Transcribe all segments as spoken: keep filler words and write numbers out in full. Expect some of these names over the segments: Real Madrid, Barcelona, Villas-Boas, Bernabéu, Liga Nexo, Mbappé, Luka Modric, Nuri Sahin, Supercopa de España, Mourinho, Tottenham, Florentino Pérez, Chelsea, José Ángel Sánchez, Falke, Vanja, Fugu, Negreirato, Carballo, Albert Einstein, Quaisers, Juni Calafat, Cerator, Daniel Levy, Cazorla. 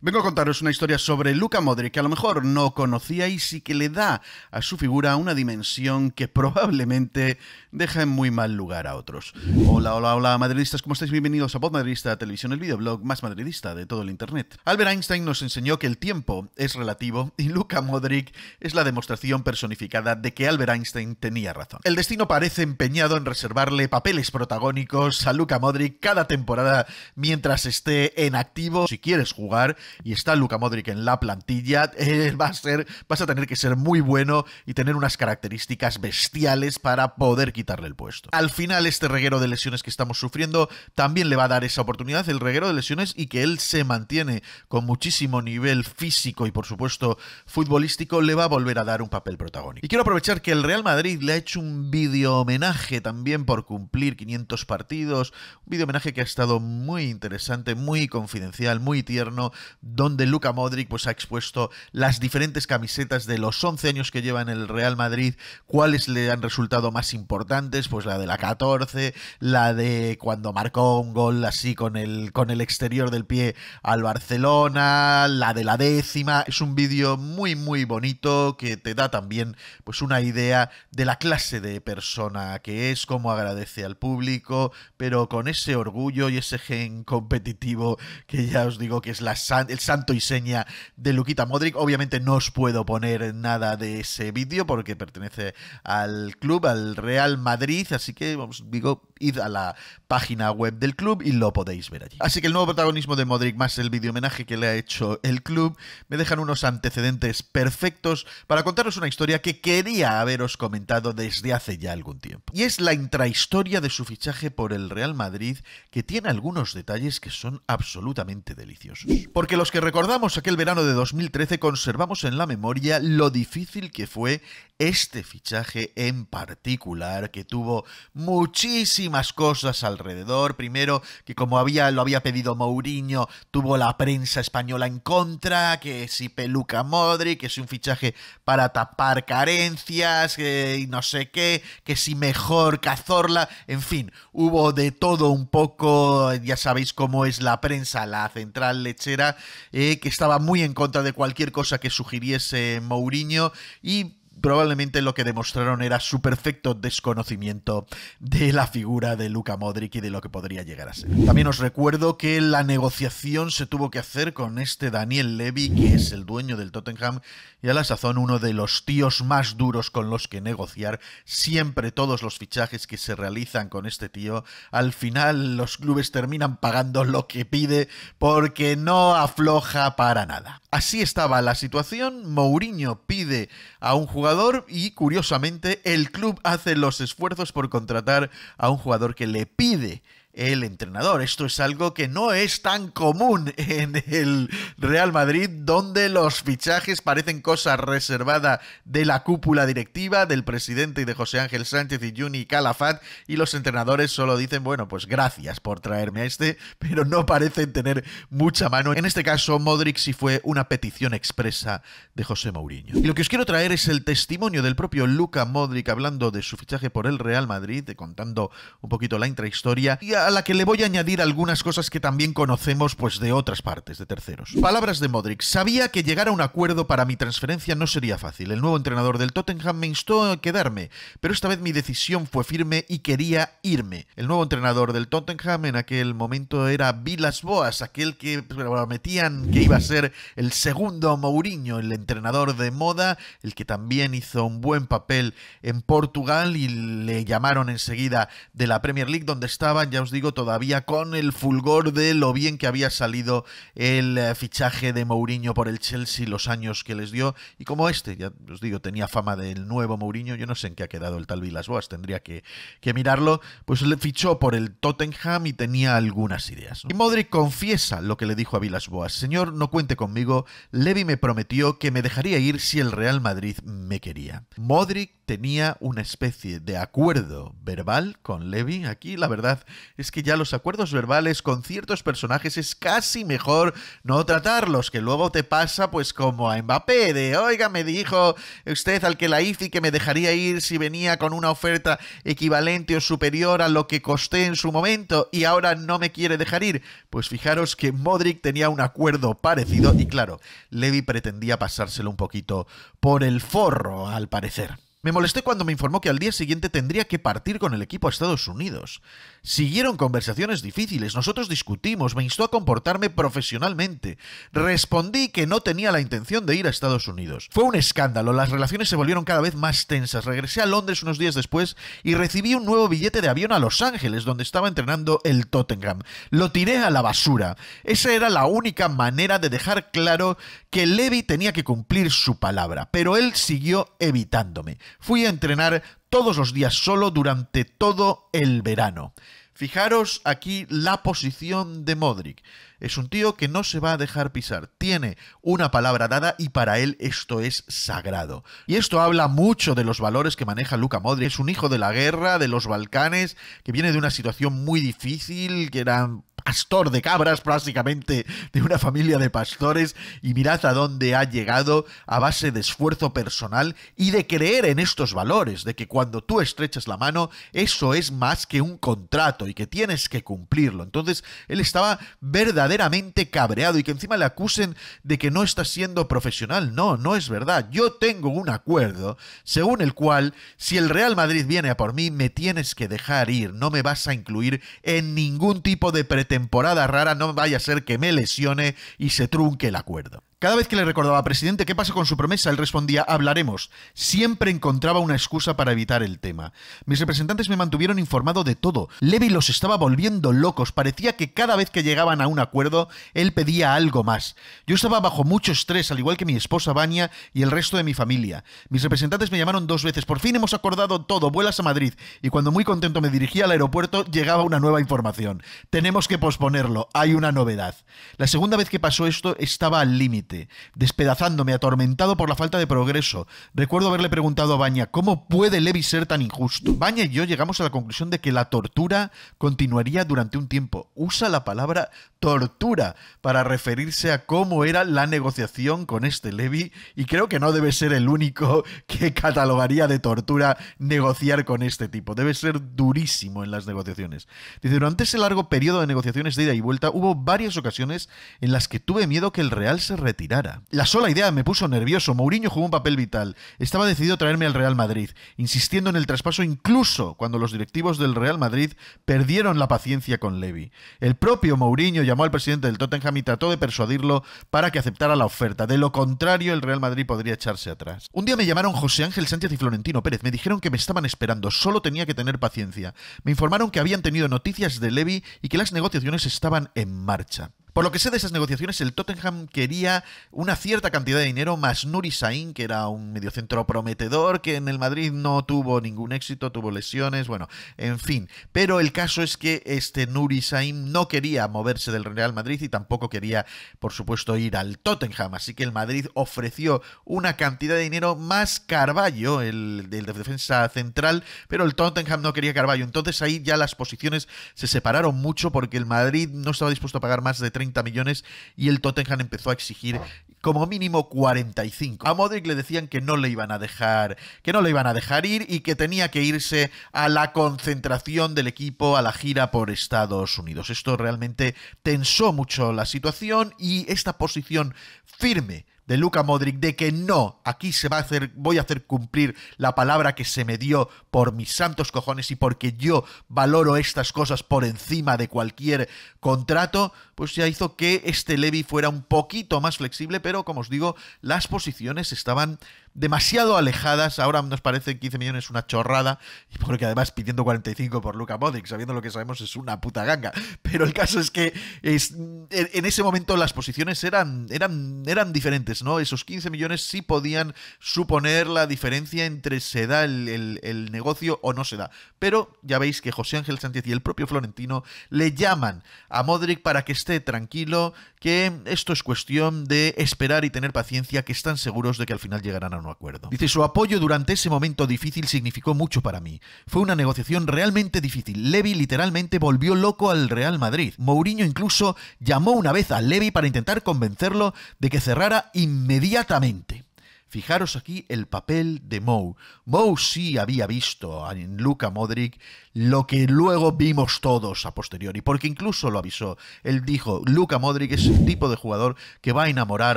Vengo a contaros una historia sobre Luka Modric que a lo mejor no conocíais y que le da a su figura una dimensión que probablemente deja en muy mal lugar a otros. Hola, hola, hola, madridistas, ¿cómo estáis? Bienvenidos a Pod Madridista Televisión, el videoblog más madridista de todo el internet. Albert Einstein nos enseñó que el tiempo es relativo y Luka Modric es la demostración personificada de que Albert Einstein tenía razón. El destino parece empeñado en reservarle papeles protagónicos a Luka Modric cada temporada mientras esté en activo. Si quieres jugar y está Luka Modric en la plantilla, eh, va a ser, vas a tener que ser muy bueno y tener unas características bestiales para poder quitarle el puesto. Al final, este reguero de lesiones que estamos sufriendo también le va a dar esa oportunidad, el reguero de lesiones, y que él se mantiene con muchísimo nivel físico y, por supuesto, futbolístico, le va a volver a dar un papel protagónico. Y quiero aprovechar que el Real Madrid le ha hecho un video homenaje también por cumplir quinientos partidos, un video homenaje que ha estado muy interesante, muy confidencial, muy tierno, donde Luka Modric pues ha expuesto las diferentes camisetas de los once años que lleva en el Real Madrid, cuáles le han resultado más importantes, pues la de la catorce, la de cuando marcó un gol así con el, con el exterior del pie al Barcelona, la de la décima. Es un vídeo muy muy bonito que te da también pues una idea de la clase de persona que es, cómo agradece al público, pero con ese orgullo y ese gen competitivo que ya os digo que es la santa el santo y seña de Luka Modric. Obviamente no os puedo poner nada de ese vídeo porque pertenece al club, al Real Madrid, así que os digo, id a la página web del club y lo podéis ver allí. Así que el nuevo protagonismo de Modric más el video homenaje que le ha hecho el club me dejan unos antecedentes perfectos para contaros una historia que quería haberos comentado desde hace ya algún tiempo. Y es la intrahistoria de su fichaje por el Real Madrid, que tiene algunos detalles que son absolutamente deliciosos. Porque los que recordamos aquel verano de dos mil trece conservamos en la memoria lo difícil que fue este fichaje en particular, que tuvo muchísimas cosas alrededor. Primero, que como había, lo había pedido Mourinho, tuvo la prensa española en contra, que si Luka Modric, que es un fichaje para tapar carencias, que y no sé qué, que si mejor Cazorla, en fin, hubo de todo un poco. Ya sabéis cómo es la prensa, la central lechera, Eh, que estaba muy en contra de cualquier cosa que sugiriese Mourinho, y probablemente lo que demostraron era su perfecto desconocimiento de la figura de Luka Modric y de lo que podría llegar a ser. También os recuerdo que la negociación se tuvo que hacer con este Daniel Levy, que es el dueño del Tottenham y a la sazón uno de los tíos más duros con los que negociar. Siempre todos los fichajes que se realizan con este tío, al final los clubes terminan pagando lo que pide porque no afloja para nada. Así estaba la situación. Mourinho pide a un jugador y, curiosamente, el club hace los esfuerzos por contratar a un jugador que le pide el entrenador. Esto es algo que no es tan común en el Real Madrid, donde los fichajes parecen cosa reservada de la cúpula directiva, del presidente y de José Ángel Sánchez y Juni Calafat, y los entrenadores solo dicen, bueno, pues gracias por traerme a este, pero no parecen tener mucha mano. En este caso, Modric sí fue una petición expresa de José Mourinho. Y lo que os quiero traer es el testimonio del propio Luka Modric hablando de su fichaje por el Real Madrid, contando un poquito la intrahistoria, y a a la que le voy a añadir algunas cosas que también conocemos pues de otras partes, de terceros. Palabras de Modric. Sabía que llegar a un acuerdo para mi transferencia no sería fácil. El nuevo entrenador del Tottenham me instó a quedarme, pero esta vez mi decisión fue firme y quería irme. El nuevo entrenador del Tottenham en aquel momento era Villas-Boas, aquel que prometían que iba a ser el segundo Mourinho, el entrenador de moda, el que también hizo un buen papel en Portugal y le llamaron enseguida de la Premier League, donde estaban, ya os digo, todavía con el fulgor de lo bien que había salido el fichaje de Mourinho por el Chelsea, los años que les dio, y como este, ya os digo, tenía fama del nuevo Mourinho. Yo no sé en qué ha quedado el tal Villas-Boas, tendría que, que mirarlo. Pues le fichó por el Tottenham y tenía algunas ideas, ¿no? Y Modric confiesa lo que le dijo a Villas-Boas: señor, no cuente conmigo, Levy me prometió que me dejaría ir si el Real Madrid me quería. Modric tenía una especie de acuerdo verbal con Levy. Aquí la verdad es que ya los acuerdos verbales con ciertos personajes es casi mejor no tratarlos, que luego te pasa pues como a Mbappé, de oiga, me dijo usted al que la hice que me dejaría ir si venía con una oferta equivalente o superior a lo que costé en su momento y ahora no me quiere dejar ir. Pues fijaros que Modric tenía un acuerdo parecido y claro, Levy pretendía pasárselo un poquito por el forro al parecer. Me molesté cuando me informó que al día siguiente tendría que partir con el equipo a Estados Unidos. Siguieron conversaciones difíciles, nosotros discutimos, me instó a comportarme profesionalmente. Respondí que no tenía la intención de ir a Estados Unidos. Fue un escándalo, las relaciones se volvieron cada vez más tensas. Regresé a Londres unos días después y recibí un nuevo billete de avión a Los Ángeles, donde estaba entrenando el Tottenham. Lo tiré a la basura. Esa era la única manera de dejar claro que Levy tenía que cumplir su palabra, pero él siguió evitándome. Fui a entrenar todos los días solo durante todo el verano. Fijaros aquí la posición de Modric. Es un tío que no se va a dejar pisar. Tiene una palabra dada y para él esto es sagrado. Y esto habla mucho de los valores que maneja Luka Modric. Es un hijo de la guerra, de los Balcanes, que viene de una situación muy difícil, que era pastor de cabras prácticamente, de una familia de pastores, y mirad a dónde ha llegado a base de esfuerzo personal y de creer en estos valores, de que cuando tú estrechas la mano, eso es más que un contrato y que tienes que cumplirlo. Entonces, él estaba verdaderamente cabreado y que encima le acusen de que no está siendo profesional. No, no es verdad. Yo tengo un acuerdo según el cual, si el Real Madrid viene a por mí, me tienes que dejar ir, no me vas a incluir en ningún tipo de pretensión temporada rara, no vaya a ser que me lesione y se trunque el acuerdo. Cada vez que le recordaba, presidente, ¿qué pasa con su promesa? Él respondía, hablaremos. Siempre encontraba una excusa para evitar el tema. Mis representantes me mantuvieron informado de todo. Levy los estaba volviendo locos. Parecía que cada vez que llegaban a un acuerdo, él pedía algo más. Yo estaba bajo mucho estrés, al igual que mi esposa Vanja y el resto de mi familia. Mis representantes me llamaron dos veces. Por fin hemos acordado todo. Vuelas a Madrid. Y cuando muy contento me dirigía al aeropuerto, llegaba una nueva información. Tenemos que posponerlo. Hay una novedad. La segunda vez que pasó esto, estaba al límite, despedazándome, atormentado por la falta de progreso. Recuerdo haberle preguntado a Vanja, ¿cómo puede Levy ser tan injusto? Vanja y yo llegamos a la conclusión de que la tortura continuaría durante un tiempo. Usa la palabra tortura para referirse a cómo era la negociación con este Levy y creo que no debe ser el único que catalogaría de tortura negociar con este tipo. Debe ser durísimo en las negociaciones. Dice, durante ese largo periodo de negociaciones de ida y vuelta hubo varias ocasiones en las que tuve miedo que el Real se retirara. Tirara. La sola idea me puso nervioso. Mourinho jugó un papel vital. Estaba decidido a traerme al Real Madrid, insistiendo en el traspaso incluso cuando los directivos del Real Madrid perdieron la paciencia con Levy. El propio Mourinho llamó al presidente del Tottenham y trató de persuadirlo para que aceptara la oferta. De lo contrario, el Real Madrid podría echarse atrás. Un día me llamaron José Ángel Sánchez y Florentino Pérez. Me dijeron que me estaban esperando. Solo tenía que tener paciencia. Me informaron que habían tenido noticias de Levy y que las negociaciones estaban en marcha. Por lo que sé de esas negociaciones, el Tottenham quería una cierta cantidad de dinero más Nuri Sahin, que era un mediocentro prometedor, que en el Madrid no tuvo ningún éxito, tuvo lesiones, bueno, en fin. Pero el caso es que este Nuri Sahin no quería moverse del Real Madrid y tampoco quería, por supuesto, ir al Tottenham. Así que el Madrid ofreció una cantidad de dinero más Carballo, el de defensa central, pero el Tottenham no quería Carballo. Entonces ahí ya las posiciones se separaron mucho porque el Madrid no estaba dispuesto a pagar más de treinta millones y el Tottenham empezó a exigir como mínimo cuarenta y cinco. A Modric le decían que no le iban a dejar, que no le iban a dejar ir y que tenía que irse a la concentración del equipo, a la gira por Estados Unidos. Esto realmente tensó mucho la situación y esta posición firme de Luka Modric, de que no, aquí se va a hacer, voy a hacer cumplir la palabra que se me dio por mis santos cojones y porque yo valoro estas cosas por encima de cualquier contrato, pues ya hizo que este Levy fuera un poquito más flexible, pero como os digo, las posiciones estaban demasiado alejadas. Ahora nos parece quince millones una chorrada, porque además pidiendo cuarenta y cinco por Luka Modric, sabiendo lo que sabemos, es una puta ganga. Pero el caso es que es, en ese momento las posiciones eran, eran, eran diferentes, ¿no? Esos quince millones sí podían suponer la diferencia entre se da el, el, el negocio o no se da. Pero ya veis que José Ángel Sánchez y el propio Florentino le llaman a Modric para que esté tranquilo, que esto es cuestión de esperar y tener paciencia, que están seguros de que al final llegarán a un no acuerdo. Dice, su apoyo durante ese momento difícil significó mucho para mí. Fue una negociación realmente difícil. Levy literalmente volvió loco al Real Madrid. Mourinho incluso llamó una vez a Levy para intentar convencerlo de que cerrara inmediatamente. Fijaros aquí el papel de Mou. Mou sí había visto en Luka Modric lo que luego vimos todos a posteriori, porque incluso lo avisó. Él dijo, Luka Modric es el tipo de jugador que va a enamorar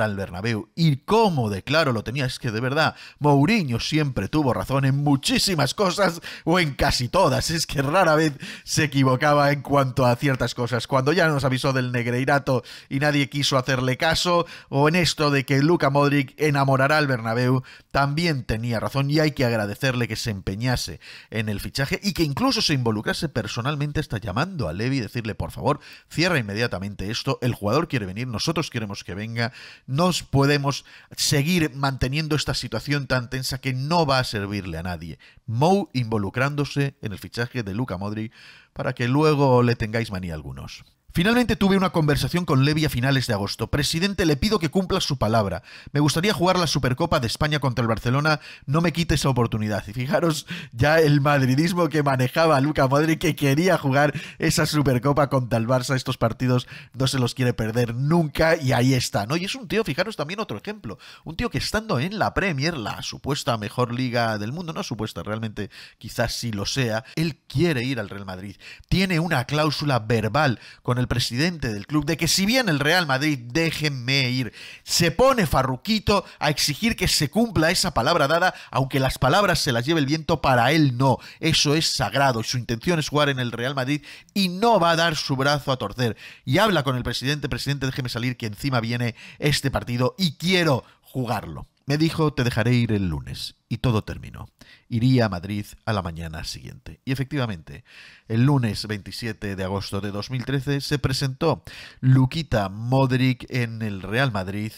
al Bernabéu. Y cómo de claro lo tenía, es que de verdad, Mourinho siempre tuvo razón en muchísimas cosas, o en casi todas. Es que rara vez se equivocaba en cuanto a ciertas cosas. Cuando ya nos avisó del Negreirato y nadie quiso hacerle caso, o en esto de que Luka Modric enamorará al Bernabéu, también tenía razón, y hay que agradecerle que se empeñase en el fichaje y que incluso se involucrase personalmente hasta llamando a Levy y decirle, por favor, cierra inmediatamente esto, el jugador quiere venir, nosotros queremos que venga, nos podemos seguir manteniendo esta situación tan tensa que no va a servirle a nadie. Mou involucrándose en el fichaje de Luka Modric para que luego le tengáis manía a algunos. Finalmente tuve una conversación con Levy a finales de agosto. Presidente, le pido que cumpla su palabra. Me gustaría jugar la Supercopa de España contra el Barcelona. No me quite esa oportunidad. Y fijaros ya el madridismo que manejaba Luka Modric, que quería jugar esa Supercopa contra el Barça. Estos partidos no se los quiere perder nunca y ahí está, ¿no? Y es un tío, fijaros también otro ejemplo. Un tío que estando en la Premier, la supuesta mejor liga del mundo, no supuesta, realmente quizás sí lo sea, él quiere ir al Real Madrid. Tiene una cláusula verbal con el presidente del club de que si bien el Real Madrid, déjenme ir, se pone Farruquito a exigir que se cumpla esa palabra dada, aunque las palabras se las lleve el viento, para él no, eso es sagrado y su intención es jugar en el Real Madrid y no va a dar su brazo a torcer. Y habla con el presidente, presidente, déjeme salir, que encima viene este partido y quiero jugarlo. Me dijo, te dejaré ir el lunes. Y todo terminó. Iría a Madrid a la mañana siguiente. Y efectivamente, el lunes veintisiete de agosto de dos mil trece se presentó Luquita Modric en el Real Madrid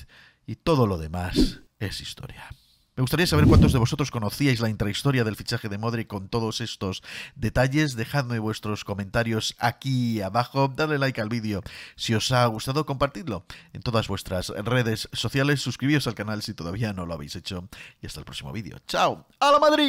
y todo lo demás es historia. Me gustaría saber cuántos de vosotros conocíais la intrahistoria del fichaje de Modric con todos estos detalles. Dejadme vuestros comentarios aquí abajo. Dadle like al vídeo si os ha gustado. Compartidlo en todas vuestras redes sociales. Suscribíos al canal si todavía no lo habéis hecho. Y hasta el próximo vídeo. ¡Chao! ¡A la Madrid!